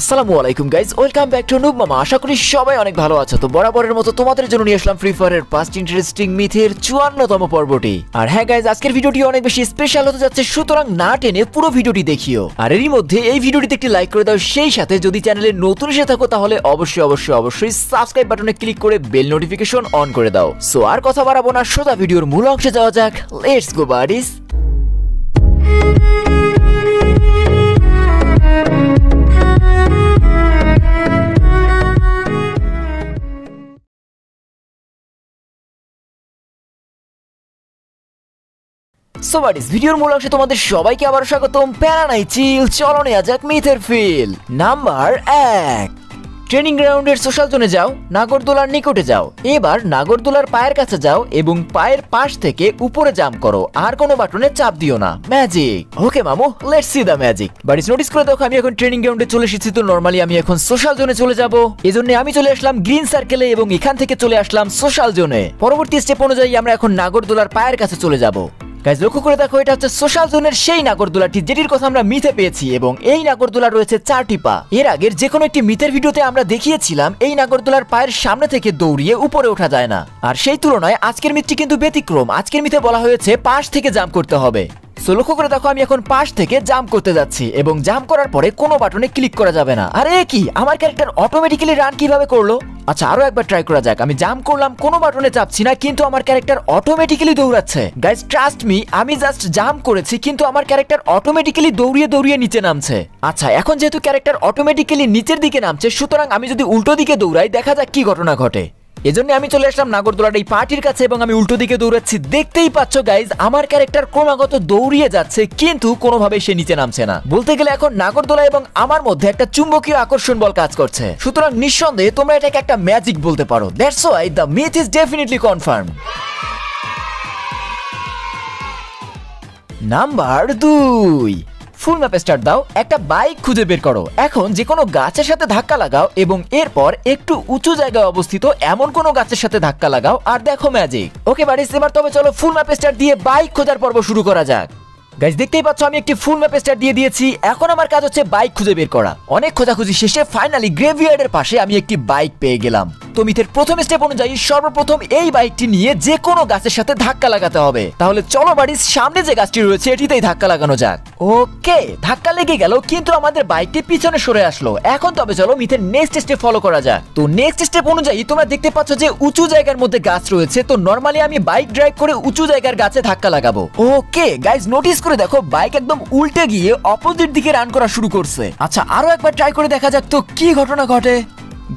আসসালামু আলাইকুম guys, welcome back to noob Mama. আশা করি সবাই অনেক ভালো আছো। তো বরাবরের মতো তোমাদের জন্য নিয়ে আসলাম ফ্রি ফায়ারের পাঁচটি ইন্টারেস্টিং মিথের ৫৪তম পর্বটি। আর হ্যাঁ গাইজ, আজকের ভিডিওটি অনেক বেশি স্পেশাল হতে যাচ্ছে, সুতরাং না টেনে পুরো ভিডিওটি দেখিও। আর এরই মধ্যে এই ভিডিওটিতে একটি লাইক করে দাও, সেই সাথে যদি চ্যানেলে নতুন এসে থাকো তাহলে অবশ্যই অবশ্যই অবশ্যই সাবস্ক্রাইব বাটনে ক্লিক করে বেল নোটিফিকেশন অন করে দাও। সো আর কথা বাড়াবো না, সোজা ভিডিওর মূল অংশে যাওয়া যাক। Let's go buddies. So buddies, ভিডিওর মূল অংশে তোমাদের সবাইকে আবার স্বাগতম। প্যারা নাই, চিল, চলো নেওয়া যাক মিথের ফিল নাম্বার ১। ট্রেনিং গ্রাউন্ডের সোশ্যাল জোনে যাও, নাগরদোলার নিকটে যাও। এবার নাগরদোলার পায়ের কাছে যাও এবং পায়ের পাশ থেকে উপরে জাম্প করো, আর কোনো বাটনে চাপ দিও না। ম্যাজিক। ওকে মামু, লেটস সি দ্য ম্যাজিক। বাড়ি নোটিস করে দেখো, আমি এখন ট্রেনিং গ্রাউন্ডে চলে এসেছি। তো নর্মালি আমি এখন সোশ্যাল জোনে চলে যাব, এজন্য আমি চলে আসলাম গ্রিন সার্কেলে এবং এখান থেকে চলে আসলাম সোশ্যাল জোনে। পরবর্তী স্টেপ অনুযায়ী আমরা এখন নাগরদোলার পায়ের কাছে চলে যাব। গাইজ লক্ষ্য করে দেখো, এটা হচ্ছে সোশ্যাল জোনের সেই নাগরদোলাটি যেটির কথা আমরা মিথে পেয়েছি, এবং এই নাগরদোলা রয়েছে ৪টি পা। এর আগের যে কোনো একটি মিথের ভিডিওতে আমরা দেখিয়েছিলাম এই নাগরদোলার পায়ের সামনে থেকে দৌড়িয়ে উপরে ওঠা যায় না, আর সেই তুলনায় আজকের মিথটি কিন্তু ব্যতিক্রম। আজকের মিথে বলা হয়েছে পাশ থেকে জাম্প করতে হবে। সো লক্ষ্য করে দেখো, আমি এখন পাশ থেকে জাম্প করতে যাচ্ছি এবং জাম্প করার পরে কোনো বাটনে ক্লিক করা যাবে না। আরে কি, আমার ক্যারেক্টার অটোমেটিক্যালি রান কিভাবে করলো? আচ্ছা আরো একবার ট্রাই করা যাক। আমি জাম্প করলাম, কোনো বাটনে চাপছি না, কিন্তু আমার ক্যারেক্টার অটোমেটিক্যালি দৌড়াচ্ছে। গাইস ট্রাস্ট মি, আমি জাস্ট জাম্প করেছি কিন্তু আমার ক্যারেক্টার অটোমেটিক্যালি দৌড়িয়ে দৌড়িয়ে নিচে নামছে। আচ্ছা এখন যেহেতু ক্যারেক্টার অটোমেটিক্যালি নিচের দিকে নামছে, সুতরাং আমি যদি উল্টো দিকে দৌড়াই, দেখা যাক কি ঘটনা ঘটে। এজন্য আমি চলে আসলাম নাগরদোলার এই পার্টির কাছে এবং আমি উল্টো দিকে দৌড়াচ্ছি। দেখতেই পাচ্ছ গাইজ, আমার ক্যারেক্টার ক্রমাগত দৌড়িয়ে যাচ্ছে কিন্তু কোনোভাবে সে নিচে নামছে না। বলতে গেলে এখন নাগরদোলা এবং আমার মধ্যে একটা চুম্বকীয় আকর্ষণ বল কাজ করছে, সুতরাং নিঃসন্দেহে তোমরা এটাকে একটা ম্যাজিক বলতে পারো। That's why the myth is definitely confirm. Number ২। Full ম্যাপে স্টার্ট দাও, একটা বাইক খুঁজে বের করো। এখন যে কোনো গাছের সাথে ধাক্কা লাগাও এবং এরপর একটু উঁচু জায়গায় অবস্থিত এমন কোনো গাছের সাথে ধাক্কা লাগাও, আর দেখো ম্যাজিক। ওকে বাড়িস, এবার তবে চলো ফুল ম্যাপে স্টার্ট দিয়ে বাইক খোঁজার পর্ব শুরু করা যাক। গাইজ দেখতেই পাচ্ছ, আমি একটি ফুল ম্যাপে স্টার্ট দিয়ে দিয়েছি। এখন আমার কাজ হচ্ছে বাইক খুঁজে বের করা। অনেক খোঁজাখুঁজি শেষে ফাইনালি গ্রেভিয়ার্ডের পাশে আমি একটি বাইক পেয়ে গেলাম। তো মিথের প্রথম স্টেপ অনুযায়ী সর্বপ্রথম এই বাইকটি নিয়ে যে কোনো গাছের সাথে ধাক্কা লাগাতে হবে। তাহলে চলো বাড়ির সামনে যে গাছটি রয়েছে এটিতেই ধাক্কা লাগানো যাক। ওকে, ধাক্কা লেগে গেল কিন্তু আমাদের বাইকটি পিছনে সরে আসলো। এখন তবে চলো মিথের নেক্সট স্টেপ ফলো করা যাক। তো নেক্সট স্টেপ অনুযায়ী তোমরা দেখতে পাচ্ছ যে উঁচু জায়গার মধ্যে গাছ রয়েছে। তো নর্মালি আমি বাইক ড্রাইভ করে উঁচু জায়গার গাছে ধাক্কা লাগাবো। ওকে গাইজ নোটিস করে দেখো, বাইক একদম উল্টে গিয়ে অপোজিট দিকে রান করা শুরু করছে। আচ্ছা আরো একবার ট্রাই করে দেখা যাক তো কি ঘটনা ঘটে।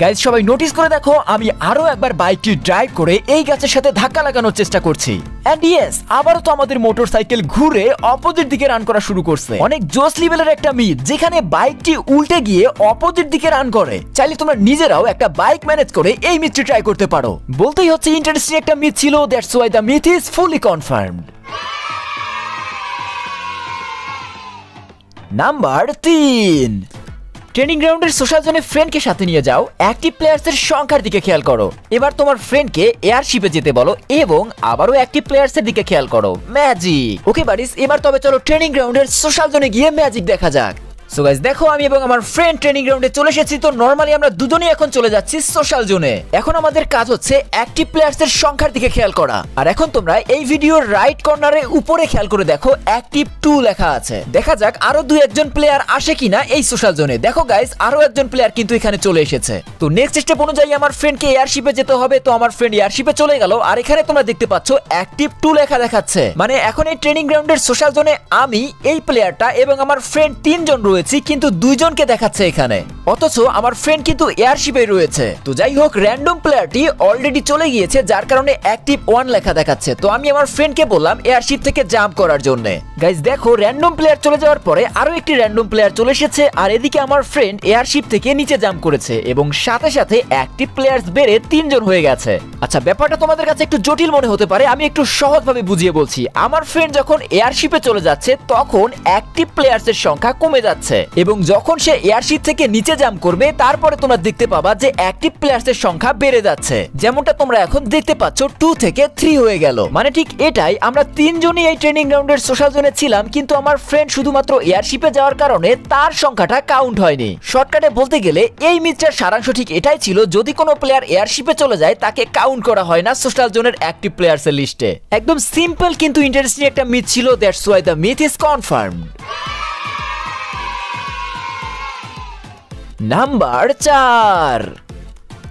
গাইজ সবাই নোটিস করে দেখো, আমি আরো একবার বাইকটি ড্রাইভ করে এই গাছের সাথে ধাক্কা লাগানোর চেষ্টা করছি। এন্ড ইয়েস, আবারও তো আমাদের মোটরসাইকেল ঘুরে অপোজিট দিকে রান করা শুরু করছে। অনেক জোস লেভেলের একটা মিথ যেখানে বাইকটি উল্টে গিয়ে অপোজিট দিকে রান করে। চাইলে তোমরা নিজেরাও একটা বাইক ম্যানেজ করে এই মিথটি ট্রাই করতে পারো। বলতেই হচ্ছে ইন্টারেস্টিং একটা মিথ ছিল। That's why the myth is fully confirmed. Number ৩। Training গ্রাউন্ডের সোশ্যাল জোনে ফ্রেন্ডকে সাথে নিয়ে যাও। অ্যাক্টিভ প্লেয়ার্সের সংখ্যার দিকে খেয়াল করো। এবার তোমার ফ্রেন্ডকে এয়ারশিপে যেতে বলো এবং আবারও অ্যাক্টিভ প্লেয়ার্সের দিকে খেয়াল করো। ম্যাজিক। ওকে বাড়িস, এবার তবে চলো ট্রেনিং গ্রাউন্ডের সোশ্যাল জোনে গিয়ে ম্যাজিক দেখা যাক। সো গাইস দেখো, আমি এবং আমার ফ্রেন্ড ট্রেনিং গ্রাউন্ডে চলে এসেছি। তো নরমালি আমরা দুজনেই এখন চলে যাচ্ছি সোশ্যাল জোনে। এখন আমাদের কাজ হচ্ছে অ্যাক্টিভ প্লেয়ারসের সংখ্যার দিকে খেয়াল করা। আর এখন তোমরা এই ভিডিওর রাইট কর্নারে উপরে খেয়াল করে দেখো অ্যাক্টিভ 2 লেখা আছে। দেখা যাক আরো দুই একজন প্লেয়ার আসে কিনা এই সোশ্যাল জোনে। দেখো গাইস, আরো একজন প্লেয়ার কিন্তু এখানে চলে এসেছে। তো নেক্সট স্টেপ অনুযায়ী আমার ফ্রেন্ডকে এয়ারশিপে যেতে হবে। তো আমার ফ্রেন্ড এয়ারশিপে চলে গেল, আর এখানে তোমরা দেখতে পাচ্ছ অ্যাক্টিভ 2 লেখা দেখাচ্ছে। মানে এখন এই ট্রেনিং গ্রাউন্ডের সোশ্যাল জোনে আমি, এই প্লেয়ারটা এবং আমার ফ্রেন্ড ৩ জন রয়েছে, কিন্তু ২ জনকে দেখাচ্ছে এখানে, অথচ আমার ফ্রেন্ড কিন্তু এয়ারশিপে রয়েছে। তো যাই হোক, র্যান্ডম প্লেয়ারটি অলরেডি চলে গিয়েছে, যার কারণে অ্যাক্টিভ 1 লেখা দেখাচ্ছে। তো আমি আমার ফ্রেন্ডকে বললাম এয়ারশিপ থেকে জাম্প করার জন্য। গাইস দেখো, র্যান্ডম প্লেয়ার চলে যাওয়ার পরে আরো একটি র্যান্ডম প্লেয়ার চলে এসেছে, আর এদিকে আমার ফ্রেন্ড এয়ারশিপ থেকে নিচে জাম্প করেছে এবং সাথে সাথে অ্যাক্টিভ প্লেয়ার্স বেড়ে ৩ জন হয়ে গেছে। আচ্ছা ব্যাপারটা তোমাদের কাছে একটু জটিল মনে হতে পারে, আমি একটু সহজভাবে বুঝিয়ে বলছি। আমার ফ্রেন্ড যখন এয়ারশিপে চলে যাচ্ছে তখন অ্যাক্টিভ প্লেয়ার্সের সংখ্যা কমে যাচ্ছে, এবং যখন সে এয়ারশিপ থেকে নিচে নিচে জাম্প করবে, তারপরে তোমরা দেখতে পাবা যে অ্যাক্টিভ প্লেয়ারসের সংখ্যা বেড়ে যাচ্ছে, যেমনটা তোমরা এখন দেখতে পাচ্ছ 2 থেকে 3 হয়ে গেল। মানে ঠিক এটাই, আমরা তিনজনই এই ট্রেনিং রাউন্ডের সোশ্যাল জোনে ছিলাম, কিন্তু আমার ফ্রেন্ড শুধুমাত্র এয়ারশিপে যাওয়ার কারণে তার সংখ্যাটা কাউন্ট হয়নি। শর্টকাটে বলতে গেলে এই মিথটার সারাংশ ঠিক এটাই ছিল, যদি কোনো প্লেয়ার এয়ারশিপে চলে যায় তাকে কাউন্ট করা হয় না সোশ্যাল জোনের অ্যাক্টিভ প্লেয়ারসের লিস্টে। একদম সিম্পল কিন্তু ইন্টারেস্টিং একটা মিথ ছিল। That's why the myth is confirmed. Number 4,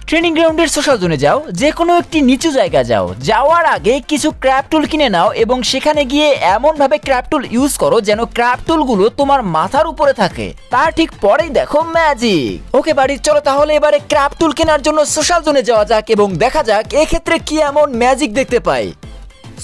training গ্রাউন্ডের সোশ্যাল জোনে যাও, যে কোনো একটি নিচু জায়গা যাও, যাওয়ার আগে কিছু ক্র্যাপ টুল কিনে নাও এবং সেখানে গিয়ে এমনভাবে ক্র্যাপ টুল ইউজ করো যেন ক্র্যাপ টুলগুলো তোমার মাথার উপরে থাকে। তার ঠিক পরেই দেখো ম্যাজিক। ওকে বাড়ি চলো, তাহলে এবারে ক্র্যাপ টুল কেনার জন্য সোশ্যাল জোনে যাওয়া যাক এবং দেখা যাক এক্ষেত্রে কি এমন ম্যাজিক দেখতে পাই।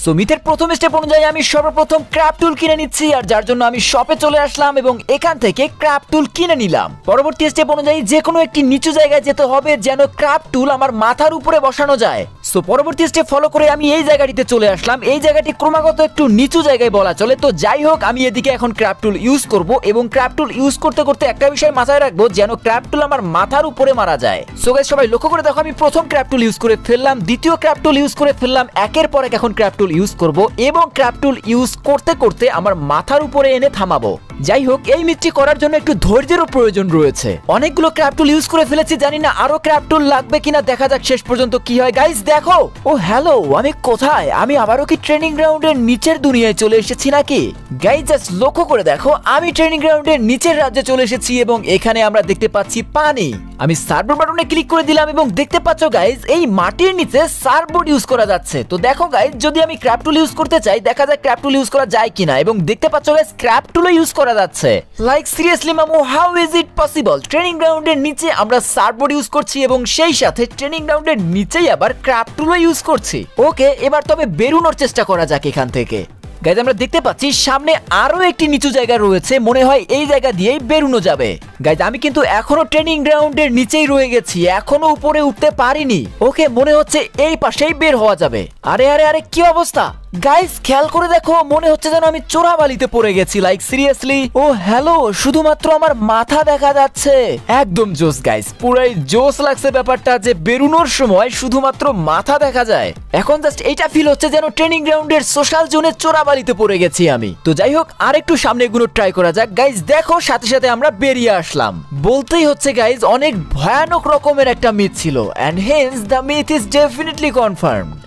সো মিথের প্রথম স্টেপ অনুযায়ী আমি সর্বপ্রথম ক্র্যাপ টুল কিনে নিচ্ছি, আর যার জন্য আমি শপে চলে আসলাম এবং এখান থেকে ক্র্যাপ টুল কিনে নিলাম। পরবর্তী স্টেপ অনুযায়ী যে কোনো একটি নিচু জায়গায় যেতে হবে যেন ক্র্যাপ টুল আমার মাথার উপরে বসানো যায়। সো পরবর্তী স্টেপ ফলো করে আমি এই জায়গাটিতে চলে আসলাম। এই জায়গাটি ক্রমাগত একটু নিচু জায়গায় বলা চলে। তো যাই হোক, আমি এদিকে এখন ক্র্যাপ টুল ইউজ করব এবং ক্র্যাপ টুল ইউজ করতে করতে একটা বিষয় মাথায় রাখবো যেন ক্র্যাপ টুল আমার মাথার উপরে মারা যায়। সো গাইস সবাই লক্ষ্য করে দেখো, আমি প্রথম ক্র্যাপ টুল ইউজ করে ফেললাম, দ্বিতীয় ক্র্যাপ টুল ইউজ করে ফেললাম, একের পর এক এখন ক্র্যাপ টুল ইউজ করব এবং ক্র্যাপ টুল ইউজ করতে করতে আমার মাথার উপরে এনে থামাবো। যাই হোক, এই মিথটি করার জন্য একটু ধৈর্যেরও প্রয়োজন রয়েছে। অনেকগুলো ক্র্যাপ টুল ইউজ করে ফেলেছি, জানি না আরো ক্র্যাপ টুল লাগবে কিনা, দেখা যাক শেষ পর্যন্ত কি হয়। গাইস দেখো, ও হ্যালো, আমি কোথায়? আমি আবারও কি ট্রেনিং গ্রাউন্ডের নিচের দুনিয়ায় চলে এসেছি নাকি? গাইস জাস্ট লক্ষ্য করে দেখো, আমি ট্রেনিং গ্রাউন্ডের নিচের রাজ্যে চলে এসেছি এবং এখানে আমরা দেখতে পাচ্ছি পানি। আমি সার্ভবোর্ড বাটনে ক্লিক করে দিলাম এবং দেখতে পাচ্ছ গাইস, এই মাটির নিচে সার্ভবোর্ড ইউজ করা যাচ্ছে। তো দেখো গাইস, যদি আমি ক্র্যাপ টুল ইউজ করতে চাই, দেখা যাক ক্র্যাপ টুল ইউজ করা যায় কিনা। এবং দেখতে পাচ্ছ গাইস, ক্র্যাপ টুল ইউজ করা যাচ্ছে। লাইক সিরিয়াসলি মামু, how is it possible? Training গ্রাউন্ডের নিচে আমরা সার্ভবোর্ড ইউজ করছি এবং সেই সাথে ট্রেনিং গ্রাউন্ডের নিচেই আবার ক্র্যাপ টুলও ইউজ করছি। ওকে, এবার তবে বেরোনোর চেষ্টা করা যাক এখান থেকে। গাইজ আমরা দেখতে পাচ্ছি সামনে আরো একটি নিচু জায়গা রয়েছে, মনে হয় এই জায়গা দিয়েই বেরোনো যাবে। গাইজ আমি কিন্তু এখনো ট্রেনিং গ্রাউন্ডের নিচেই রয়ে গেছি, এখনো উপরে উঠতে পারিনি। ওকে, মনে হচ্ছে এই পাশেই বের হওয়া যাবে। আরে আরে আরে, কি অবস্থা! গাইজ খেয়াল করে দেখো, মনে হচ্ছে যেন আমি চোরাবালিতে পড়ে গেছি। লাইক সিরিয়াসলি, ও হ্যালো, শুধুমাত্র আমার মাথা দেখা যাচ্ছে। একদম জোস গাইজ, পুরাই জোস লাগছে ব্যাপারটা যে বেরুনোর সময় শুধুমাত্র মাথা দেখা যায়। এখন জাস্ট এইটা ফিল হচ্ছে যেন ট্রেনিং গ্রাউন্ডের সোশ্যাল জোনে চোরাবালিতে পড়ে গেছি আমি। তো যাই হোক, আর একটু সামনে এগুলো ট্রাই করা যাক। গাইজ দেখো, সাথে সাথে আমরা বেরিয়ে আসলাম। বলতেই হচ্ছে গাইজ, অনেক ভয়ানক রকমের একটা মিথ ছিল, and hence the myth is definitely confirmed.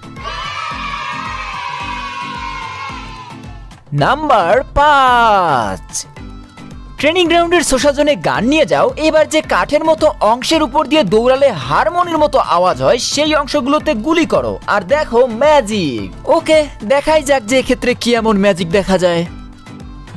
Number 5, training গ্রাউন্ডের সোশ্যাল জোনে গান নিয়ে যাও। এবার যে কাঠের মতো অংশের উপর দিয়ে দৌড়ালে হারমোনির মতো আওয়াজ হয়, সেই অংশগুলোতে গুলি করো আর দেখো ম্যাজিক। ওকে, দেখাই যাক যে ক্ষেত্রে কি এমন ম্যাজিক দেখা যায়।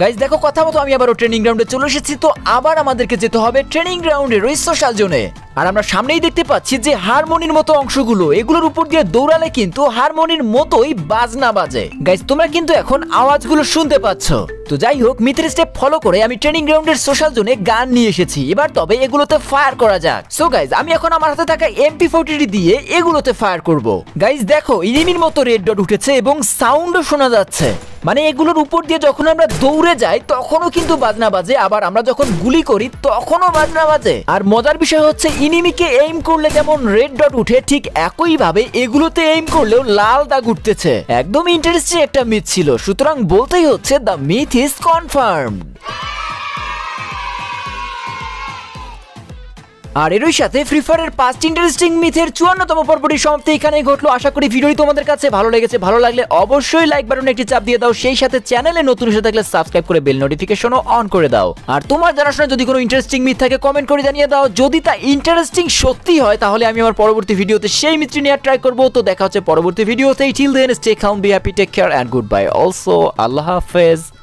গাইজ দেখো, কথা মতো আমি আবারও ট্রেনিং গ্রাউন্ডে চলে এসেছি। তো আবার আমাদেরকে যেতে হবে ট্রেনিং গ্রাউন্ডের ওই সোশ্যাল জোনে, আর আমরা সামনেই দেখতে পাচ্ছি যে হারমোনির মতো অংশগুলো, এগুলোর উপর দিয়ে দৌড়ালে কিন্তু হারমোনির মতোই বাজনা বাজে। গাইজ তোমরা কিন্তু এখন আওয়াজগুলো শুনতে পাচ্ছ। তো যাই হোক, মিথের স্টেপ ফলো করে আমি ট্রেনিং গ্রাউন্ডের সোশ্যাল জোনে গান নিয়ে এসেছি, এবার তবে এগুলোতে ফায়ার করা যাক। সো গাইজ আমি এখন আমার হাতে থাকা MP40 দিয়ে এগুলোতে ফায়ার করব। গাইজ দেখো, ইনিমির মতো রেড ডট উঠেছে এবং সাউন্ডও শোনা যাচ্ছে। মানে এগুলোর উপর দিয়ে যখন আমরা দৌড়ে যাই তখনও কিন্তু বাজনা বাজে, আবার আমরা যখন গুলি করি তখনও বাজনা বাজে। আর মজার বিষয় হচ্ছে, ইনিমিকে এইম করলে যেমন রেড ডট উঠে, ঠিক একইভাবে এগুলোতে এইম করলেও লাল দাগ উঠতেছে। একদম ইন্টারেস্টিং একটা মিথ ছিল। সুতরাং বলতেই হচ্ছে দ্য মিথ ইজ কনফার্মড। আর এরই সাথে ফ্রি ফায়ারের 5টি ইন্টারেস্টিং মিথের 54তম পর্বটি সমাপ্তি এখানেই ঘটলো। আশা করি ভিডিওটি তোমাদের কাছে ভালো লেগেছে। ভালো লাগলে অবশ্যই লাইক বাটনে একটি চাপ দিয়ে দাও, সেই সাথে চ্যানেলে নতুন এসে থাকলে সাবস্ক্রাইব করে বেল নোটিফিকেশনও অন করে দাও। আর তোমার জানাশোনা যদি কোনো ইন্টারেস্টিং মিথ থাকে কমেন্ট করে জানিয়ে দাও। যদি তা ইন্টারেস্টিং সত্যি হয় তাহলে আমি আমার পরবর্তী ভিডিওতে সেই মিথটি নিয়ে ট্রাই করবো। তো দেখা হচ্ছে পরবর্তী ভিডিওতেই। Till then stay calm, be happy, take care and good bye. Also আল্লাহ হাফেজ।